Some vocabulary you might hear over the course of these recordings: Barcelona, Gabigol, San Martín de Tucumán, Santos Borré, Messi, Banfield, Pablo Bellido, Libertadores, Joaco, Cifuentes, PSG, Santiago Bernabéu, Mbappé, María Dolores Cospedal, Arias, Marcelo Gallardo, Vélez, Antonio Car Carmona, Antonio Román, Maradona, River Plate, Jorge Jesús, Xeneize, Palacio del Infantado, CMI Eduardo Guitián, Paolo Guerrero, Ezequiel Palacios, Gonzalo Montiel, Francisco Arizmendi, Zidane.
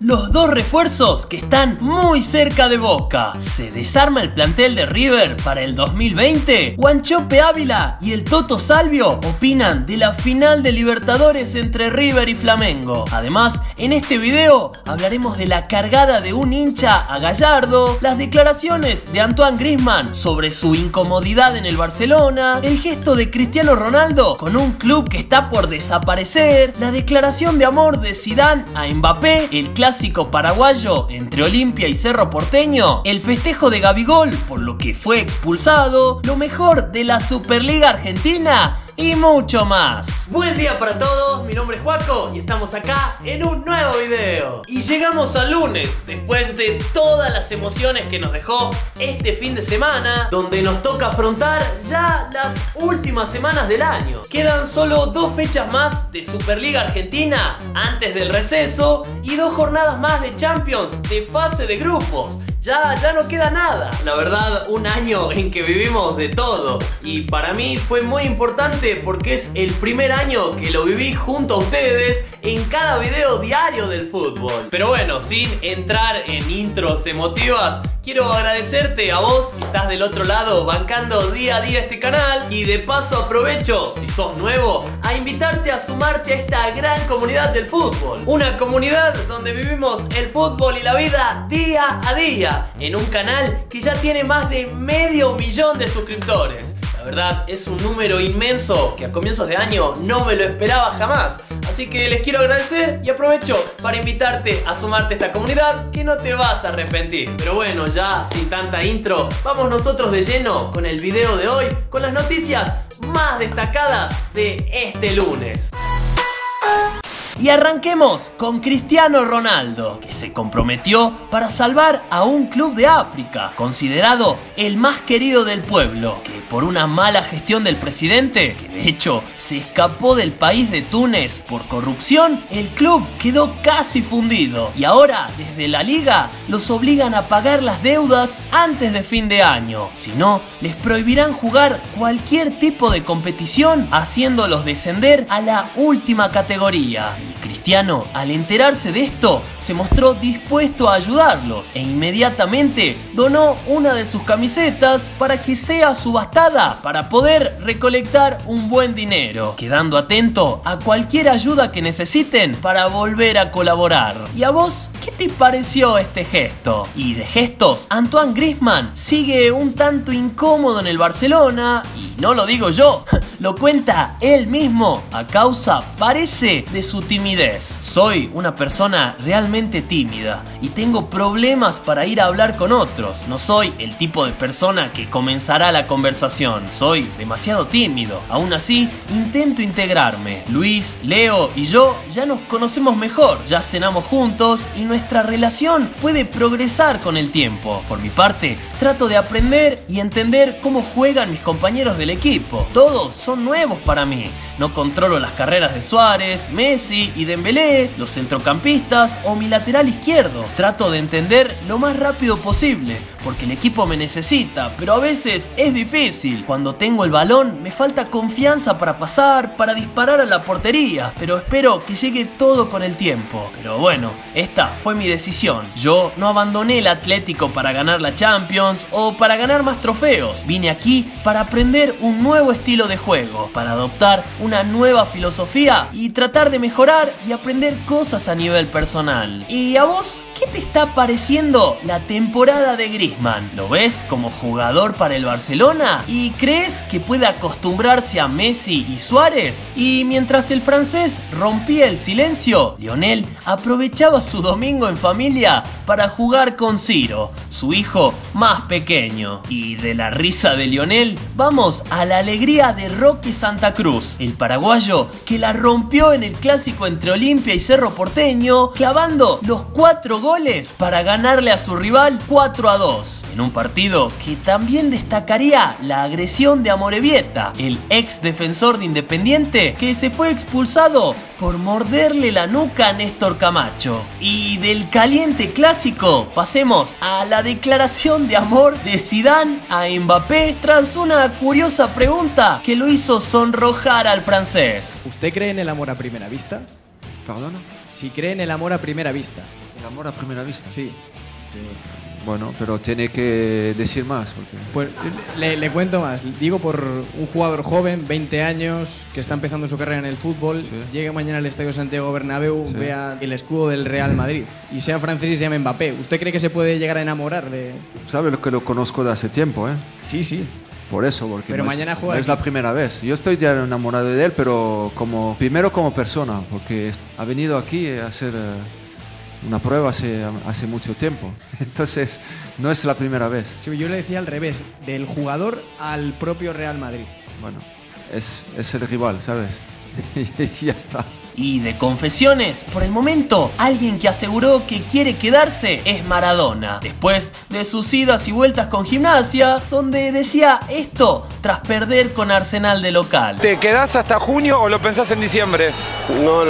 Los dos refuerzos que están muy cerca de Boca. ¿Se desarma el plantel de River para el 2020? Wanchope Ávila y el Toto Salvio opinan de la final de Libertadores entre River y Flamengo. Además, en este video hablaremos de la cargada de un hincha a Gallardo, las declaraciones de Antoine Griezmann sobre su incomodidad en el Barcelona, el gesto de Cristiano Ronaldo con un club que está por desaparecer, la declaración de amor de Zidane a Mbappé, el clásico paraguayo entre Olimpia y Cerro Porteño, el festejo de Gabigol por lo que fue expulsado, lo mejor de la Superliga Argentina y mucho más. Buen día para todos, mi nombre es Joaco y estamos acá en un nuevo video. Y llegamos al lunes, después de todas las emociones que nos dejó este fin de semana, donde nos toca afrontar ya las últimas semanas del año. Quedan solo dos fechas más de Superliga Argentina antes del receso y dos jornadas más de Champions de fase de grupos. Ya no queda nada. La verdad, un año en que vivimos de todo. Y para mí fue muy importante porque es el primer año que lo viví junto a ustedes en cada video diario del fútbol. Pero bueno, sin entrar en intros emotivas, quiero agradecerte a vos que estás del otro lado bancando día a día este canal. Y de paso aprovecho, si sos nuevo, a invitarte a sumarte a esta gran comunidad del fútbol. Una comunidad donde vivimos el fútbol y la vida día a día, en un canal que ya tiene más de medio millón de suscriptores. La verdad es un número inmenso que a comienzos de año no me lo esperaba jamás. Así que les quiero agradecer y aprovecho para invitarte a sumarte a esta comunidad que no te vas a arrepentir. Pero bueno, ya sin tanta intro, vamos nosotros de lleno con el video de hoy, con las noticias más destacadas de este lunes. Y arranquemos con Cristiano Ronaldo, que se comprometió para salvar a un club de África, considerado el más querido del pueblo, que por una mala gestión del presidente, que de hecho se escapó del país de Túnez por corrupción, el club quedó casi fundido. Y ahora, desde la liga, los obligan a pagar las deudas antes de fin de año. Si no, les prohibirán jugar cualquier tipo de competición, haciéndolos descender a la última categoría. Cristiano, al enterarse de esto, se mostró dispuesto a ayudarlos e inmediatamente donó una de sus camisetas para que sea subastada para poder recolectar un buen dinero, quedando atento a cualquier ayuda que necesiten para volver a colaborar. ¿Y a vos qué te pareció este gesto? Y de gestos, Antoine Griezmann sigue un tanto incómodo en el Barcelona y no lo digo yo, lo cuenta él mismo a causa, parece, de su timidez. Soy una persona realmente tímida y tengo problemas para ir a hablar con otros. No soy el tipo de persona que comenzará la conversación. Soy demasiado tímido. Aún así, intento integrarme. Luis, Leo y yo ya nos conocemos mejor. Ya cenamos juntos y nuestra relación puede progresar con el tiempo. Por mi parte, trato de aprender y entender cómo juegan mis compañeros del equipo. Todos son nuevos para mí. No controlo las carreras de Suárez, Messi y Dembélé, los centrocampistas o mi lateral izquierdo. Trato de entender lo más rápido posible porque el equipo me necesita, pero a veces es difícil. Cuando tengo el balón me falta confianza para pasar, para disparar a la portería, pero espero que llegue todo con el tiempo. Pero bueno, esta fue mi decisión. Yo no abandoné el Atlético para ganar la Champions o para ganar más trofeos. Vine aquí para aprender un nuevo estilo de juego, para adoptar una nueva filosofía y tratar de mejorar y aprender cosas a nivel personal. ¿Y a vos qué te está pareciendo la temporada de Griezmann? ¿Lo ves como jugador para el Barcelona? ¿Y crees que puede acostumbrarse a Messi y Suárez? Y mientras el francés rompía el silencio, Lionel aprovechaba su domingo en familia para jugar con Ciro, su hijo más pequeño. Y de la risa de Lionel vamos a la alegría de Roque Santa Cruz, el paraguayo que la rompió en el clásico entre Olimpia y Cerro Porteño, clavando los 4 goles para ganarle a su rival 4-2, en un partido que también destacaría la agresión de Amorebieta, el ex defensor de Independiente que se fue expulsado por morderle la nuca a Néstor Camacho. Y del caliente clásico pasemos a la declaración de amor de Zidane a Mbappé tras una curiosa pregunta que lo hizo sonrojar al francés. ¿Usted cree en el amor a primera vista? Perdona. Si cree en el amor a primera vista, El amor a primera vista. Sí. Bueno, pero tiene que decir más. Porque... Pues le cuento más. Digo, por un jugador joven, 20 años, que está empezando su carrera en el fútbol, sí. Llega mañana al Estadio Santiago Bernabéu, sí. Vea el escudo del Real Madrid y sea francés y se llame Mbappé. ¿Usted cree que se puede llegar a enamorar de...? Sabe lo que lo conozco de hace tiempo, ¿eh? Sí, sí. Por eso, porque pero no mañana es, juega no es la primera vez. Yo estoy ya enamorado de él, pero como primero como persona, porque ha venido aquí a hacer... una prueba hace mucho tiempo, entonces no es la primera vez. Sí, yo le decía al revés, del jugador al propio Real Madrid. Bueno, es el rival, ¿sabes? Y ya está. Y de confesiones, por el momento, alguien que aseguró que quiere quedarse es Maradona, después de sus idas y vueltas con Gimnasia, donde decía esto tras perder con Arsenal de local. ¿Te quedás hasta junio o lo pensás en diciembre? No,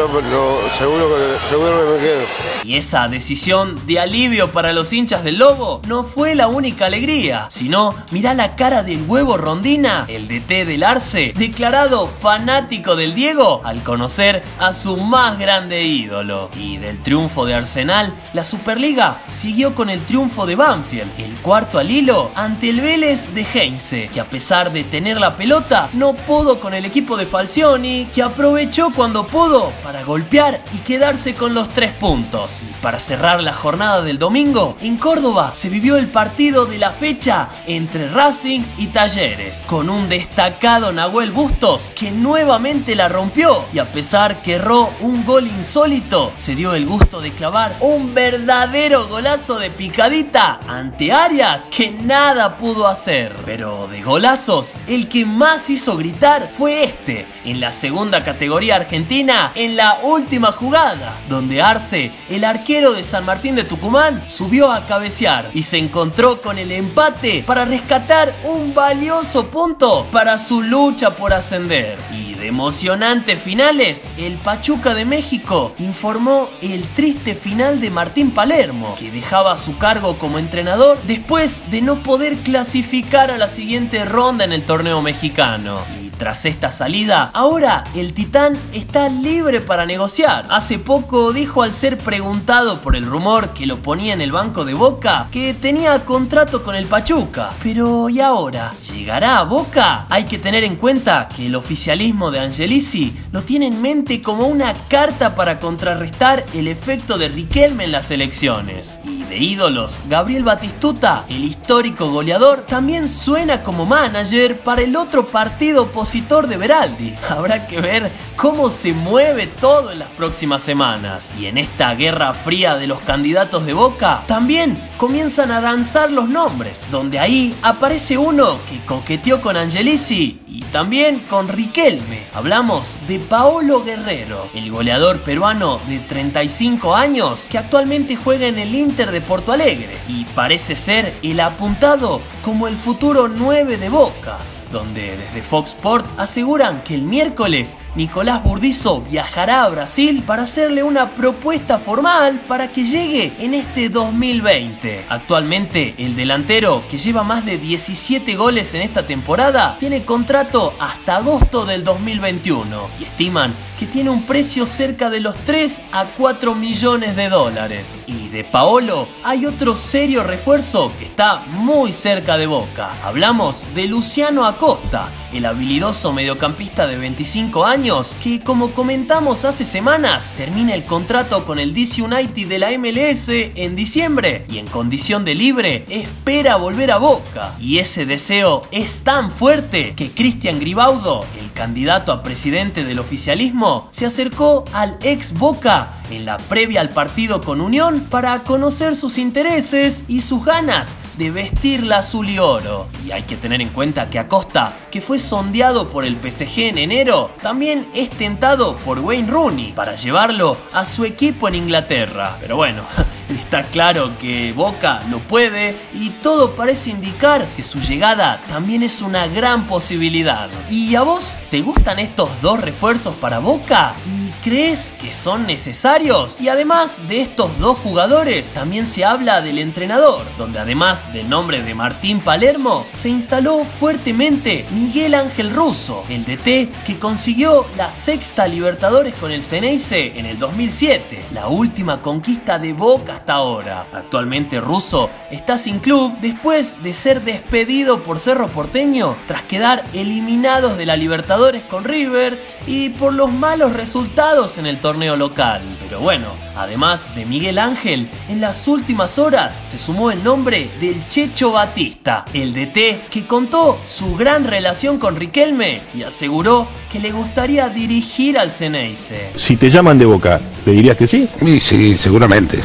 seguro que me quedo. Y esa decisión de alivio para los hinchas del Lobo no fue la única alegría, sino mirá la cara del Huevo Rondina, el DT del Arce, declarado fanático del Diego al conocer a su más grande ídolo. Y del triunfo de Arsenal, la Superliga siguió con el triunfo de Banfield, el cuarto al hilo ante el Vélez de Xeneize, que a pesar de tener la pelota no pudo con el equipo de Falcioni, que aprovechó cuando pudo para golpear y quedarse con los 3 puntos. Y para cerrar la jornada del domingo, en Córdoba se vivió el partido de la fecha entre Racing y Talleres, con un destacado Nahuel Bustos que nuevamente la rompió y a pesar que erró un gol insólito, se dio el gusto de clavar un verdadero golazo de picadita ante Arias que nada pudo hacer. Pero de golazos, el que más hizo gritar fue este, en la segunda categoría argentina, en la última jugada, donde Arce, el arquero de San Martín de Tucumán, subió a cabecear y se encontró con el empate para rescatar un valioso punto para su lucha por ascender. Y de emocionantes finales, el Pachuca de México informó el triste final de Martín Palermo, que dejaba su cargo como entrenador después de no poder clasificar a la siguiente ronda en el torneo mexicano. Y tras esta salida, ahora el titán está libre para negociar. Hace poco dijo, al ser preguntado por el rumor que lo ponía en el banco de Boca, que tenía contrato con el Pachuca. Pero ¿y ahora? ¿Llegará a Boca? Hay que tener en cuenta que el oficialismo de Angelici lo tiene en mente como una carta para contrarrestar el efecto de Riquelme en las elecciones. Y de ídolos, Gabriel Batistuta, el histórico goleador, también suena como manager para el otro partido opositor de Beraldi. Habrá que ver cómo se mueve todo en las próximas semanas. Y en esta guerra fría de los candidatos de Boca, también comienzan a danzar los nombres, donde ahí aparece uno que coqueteó con Angelici y también con Riquelme. Hablamos de Paolo Guerrero, el goleador peruano de 35 años que actualmente juega en el Inter de Porto Alegre y parece ser el apuntado como el futuro 9 de Boca, donde desde Fox Sports aseguran que el miércoles Nicolás Burdisso viajará a Brasil para hacerle una propuesta formal para que llegue en este 2020. Actualmente el delantero, que lleva más de 17 goles en esta temporada, tiene contrato hasta agosto del 2021 y estiman que tiene un precio cerca de los 3 a 4 millones de dólares. Y de Paolo hay otro serio refuerzo que está muy cerca de Boca. Hablamos de Luciano Acosta, el habilidoso mediocampista de 25 años que, como comentamos hace semanas, termina el contrato con el DC United de la MLS en diciembre y en condición de libre espera volver a Boca. Y ese deseo es tan fuerte que Cristian Gribaudo, el candidato a presidente del oficialismo, se acercó al ex Boca en la previa al partido con Unión para conocer sus intereses y sus ganas de vestir la azul y oro. Y hay que tener en cuenta que Acosta, que fue sondeado por el PSG en enero, también es tentado por Wayne Rooney para llevarlo a su equipo en Inglaterra. Pero bueno, está claro que Boca lo puede y todo parece indicar que su llegada también es una gran posibilidad. ¿Y a vos te gustan estos dos refuerzos para Boca? ¿Y crees que son necesarios? Y además de estos dos jugadores, también se habla del entrenador, donde además del nombre de Martín Palermo, se instaló fuertemente Miguel Ángel Russo, el DT que consiguió la sexta Libertadores con el Xeneize en el 2007, la última conquista de Boca hasta ahora. Actualmente Russo está sin club después de ser despedido por Cerro Porteño tras quedar eliminados de la Libertadores con River y por los malos resultados en el torneo local. Pero bueno, además de Miguel Ángel, en las últimas horas se sumó el nombre del Checho Batista, el DT que contó su gran relación con Riquelme y aseguró que le gustaría dirigir al Xeneize. Si te llaman de Boca, ¿le dirías que sí? Sí, seguramente.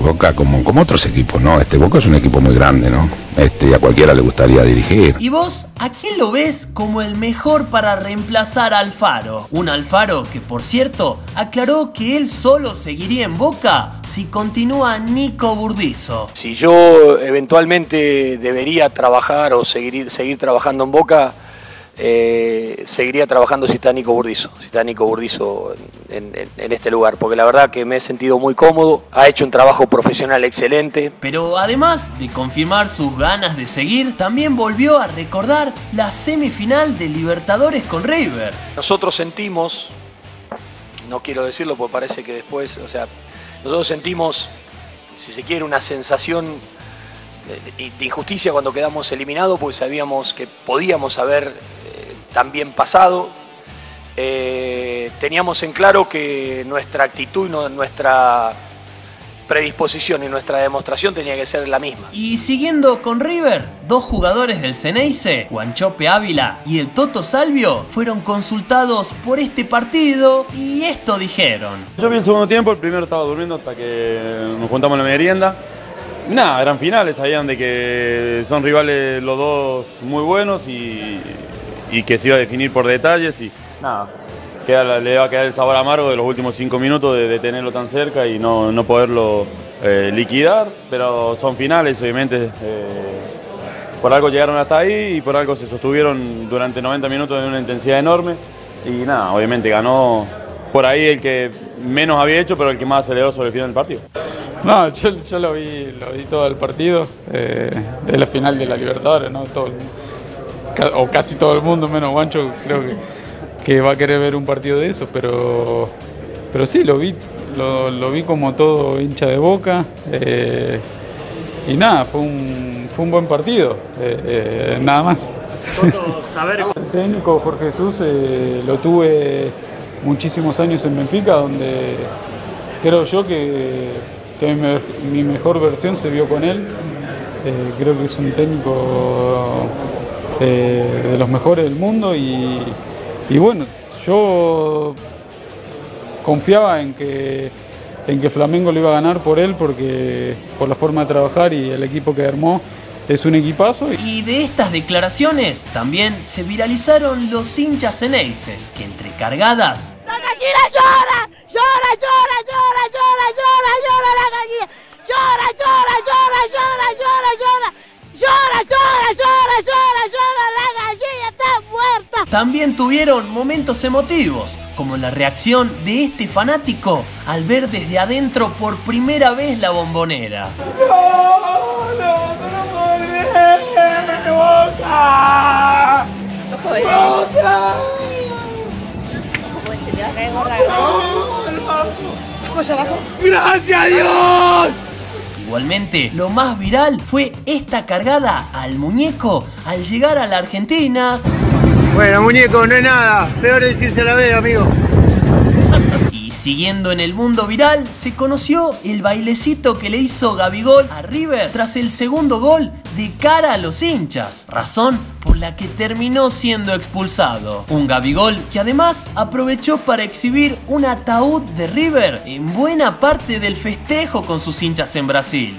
Boca como otros equipos, ¿no? Boca es un equipo muy grande, ¿no? A cualquiera le gustaría dirigir. ¿Y vos a quién lo ves como el mejor para reemplazar a Alfaro? Un Alfaro que, por cierto, aclaró que él solo seguiría en Boca si continúa Nico Burdisso. Si yo eventualmente debería trabajar o seguir trabajando en Boca, seguiría trabajando si está Nico Burdisso, en este lugar, porque la verdad que me he sentido muy cómodo, ha hecho un trabajo profesional excelente. Pero además de confirmar sus ganas de seguir, también volvió a recordar la semifinal de Libertadores con River. Nosotros sentimos, no quiero decirlo porque parece que después, nosotros sentimos, si se quiere, una sensación de injusticia cuando quedamos eliminados, porque sabíamos que podíamos haber también pasado. Teníamos en claro que nuestra actitud, nuestra predisposición y nuestra demostración tenía que ser la misma. Y siguiendo con River, dos jugadores del Xeneize, Wanchope Ávila y el Toto Salvio, fueron consultados por este partido y esto dijeron. Yo vi el segundo tiempo, el primero estaba durmiendo hasta que nos juntamos en la merienda. Nada, eran finales, sabían de que son rivales los dos muy buenos y que se iba a definir por detalles y nada, le va a quedar el sabor amargo de los últimos 5 minutos de tenerlo tan cerca y no poderlo liquidar, pero son finales, obviamente, por algo llegaron hasta ahí y por algo se sostuvieron durante 90 minutos de una intensidad enorme y nada, obviamente ganó por ahí el que menos había hecho, pero el que más aceleró sobre el final del partido. No, yo lo vi todo el partido, de la final de la Libertadores, ¿no? O casi todo el mundo, menos Wancho, creo que va a querer ver un partido de eso, pero sí, lo vi como todo hincha de Boca, y nada, fue un buen partido, nada más. El técnico Jorge Jesús lo tuve muchísimos años en Benfica, donde creo yo que mi mejor versión se vio con él. Creo que es un técnico de los mejores del mundo y bueno, yo confiaba en que Flamengo lo iba a ganar por él, porque por la forma de trabajar y el equipo que armó. Es un equipazo. Y de estas declaraciones también se viralizaron los hinchas xeneices, que entre cargadas ¡la gallina llora! ¡Llora, llora, llora, llora, llora, llora la gallina! ¡Llora, llora, llora, llora, llora, llora! ¡Llora, llora, llora, llora, llora la gallina está muerta! También tuvieron momentos emotivos, como la reacción de este fanático al ver desde adentro por primera vez la Bombonera. ¡No! ¡Boca! ¡No puedes! ¡Boca! ¿Cómo se te va a caer gorra? ¿Cómo se bajó? ¡Gracias a Dios! Igualmente, lo más viral fue esta cargada al muñeco al llegar a la Argentina. Bueno, muñeco, no es nada. Peor decirse la vez, amigo. Y siguiendo en el mundo viral, se conoció el bailecito que le hizo Gabigol a River tras el segundo gol de cara a los hinchas, razón por la que terminó siendo expulsado. Un Gabigol que además aprovechó para exhibir un ataúd de River en buena parte del festejo con sus hinchas en Brasil.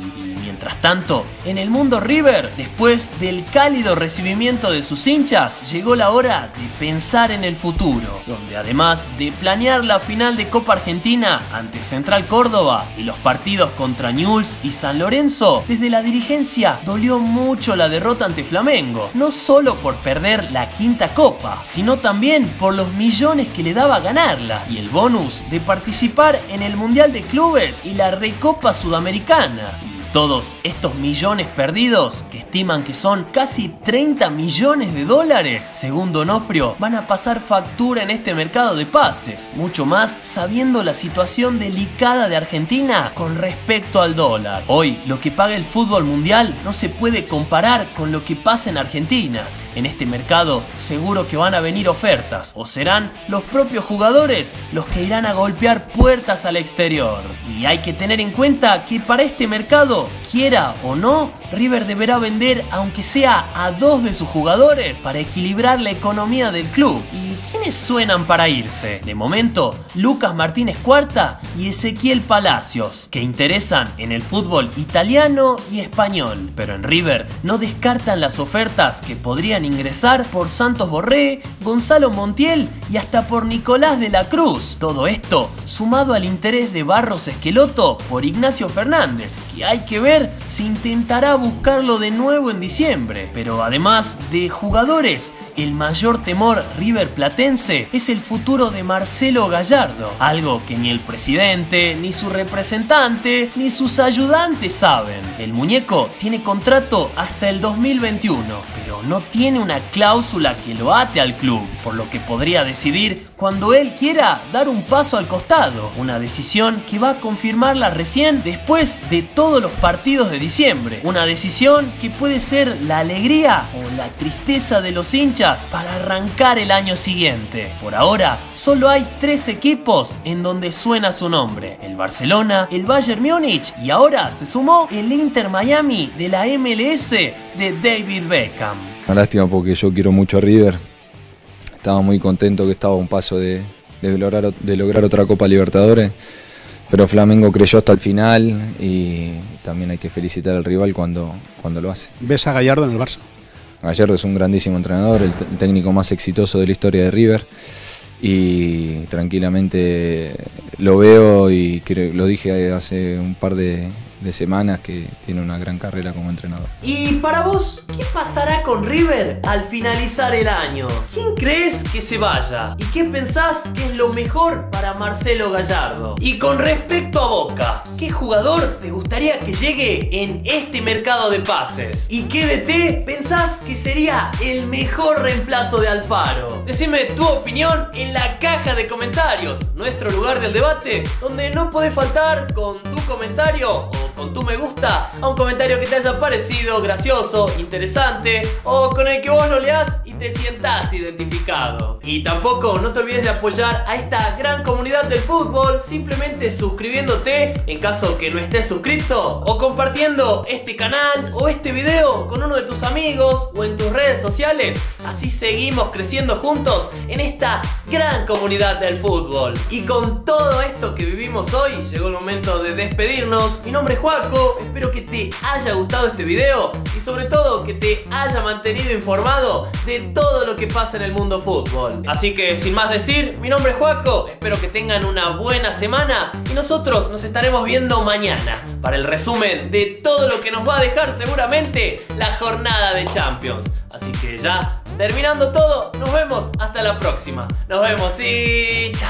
Mientras tanto, en el mundo River, después del cálido recibimiento de sus hinchas, llegó la hora de pensar en el futuro, donde además de planear la final de Copa Argentina ante Central Córdoba y los partidos contra Newell's y San Lorenzo, desde la dirigencia dolió mucho la derrota ante Flamengo, no solo por perder la quinta copa, sino también por los millones que le daba ganarla y el bonus de participar en el Mundial de Clubes y la Recopa Sudamericana. Todos estos millones perdidos, que estiman que son casi 30 millones de dólares, según Donofrio, van a pasar factura en este mercado de pases, mucho más sabiendo la situación delicada de Argentina con respecto al dólar. Hoy, lo que paga el fútbol mundial no se puede comparar con lo que pasa en Argentina. En este mercado seguro que van a venir ofertas, o serán los propios jugadores los que irán a golpear puertas al exterior. Y hay que tener en cuenta que para este mercado, quiera o no, River deberá vender aunque sea a dos de sus jugadores para equilibrar la economía del club. ¿Y quiénes suenan para irse? De momento, Lucas Martínez Cuarta y Ezequiel Palacios, que interesan en el fútbol italiano y español. Pero en River no descartan las ofertas que podrían ingresar por Santos Borré, Gonzalo Montiel y hasta por Nicolás de la Cruz. Todo esto sumado al interés de Barros Esqueloto por Ignacio Fernández, que hay que ver si intentará buscarlo de nuevo en diciembre. Pero además de jugadores, el mayor temor River Platense es el futuro de Marcelo Gallardo, algo que ni el presidente, ni su representante, ni sus ayudantes saben. El muñeco tiene contrato hasta el 2021, pero no tiene una cláusula que lo ate al club, por lo que podría decidir cuando él quiera dar un paso al costado, una decisión que va a confirmarla recién después de todos los partidos de diciembre, una decisión que puede ser la alegría o la tristeza de los hinchas para arrancar el año siguiente. Por ahora, solo hay tres equipos en donde suena su nombre: el Barcelona, el Bayern Múnich y ahora se sumó el Inter Miami de la MLS de David Beckham. Una lástima porque yo quiero mucho a River. Estaba muy contento que estaba a un paso de lograr otra Copa Libertadores, pero Flamengo creyó hasta el final y también hay que felicitar al rival cuando lo hace. ¿Ves a Gallardo en el Barça? Gallardo es un grandísimo entrenador, el técnico más exitoso de la historia de River y tranquilamente lo veo y creo, lo dije hace un par de semanas que tiene una gran carrera como entrenador. Y para vos, ¿qué pasará con River al finalizar el año? ¿Quién crees que se vaya? ¿Y qué pensás que es lo mejor para Marcelo Gallardo? Y con respecto a Boca, ¿qué jugador te gustaría que llegue en este mercado de pases? ¿Y qué DT pensás que sería el mejor reemplazo de Alfaro? Decime tu opinión en la caja de comentarios, nuestro lugar del debate, donde no podés faltar con tu comentario o con tu me gusta a un comentario que te haya parecido gracioso, interesante o con el que vos lo leas y te sientas identificado. Y tampoco no te olvides de apoyar a esta gran comunidad del fútbol simplemente suscribiéndote en caso que no estés suscrito o compartiendo este canal o este video con uno de tus amigos o en tus redes sociales. Así seguimos creciendo juntos en esta gran comunidad del fútbol. Y con todo esto que vivimos hoy llegó el momento de despedirnos. Mi nombre es Joaco, espero que te haya gustado este video y sobre todo que te haya mantenido informado de todo lo que pasa en el mundo fútbol. Así que sin más decir, mi nombre es Joaco, espero que tengan una buena semana y nosotros nos estaremos viendo mañana para el resumen de todo lo que nos va a dejar seguramente la jornada de Champions. Así que ya terminando todo, nos vemos hasta la próxima. Nos vemos y chao.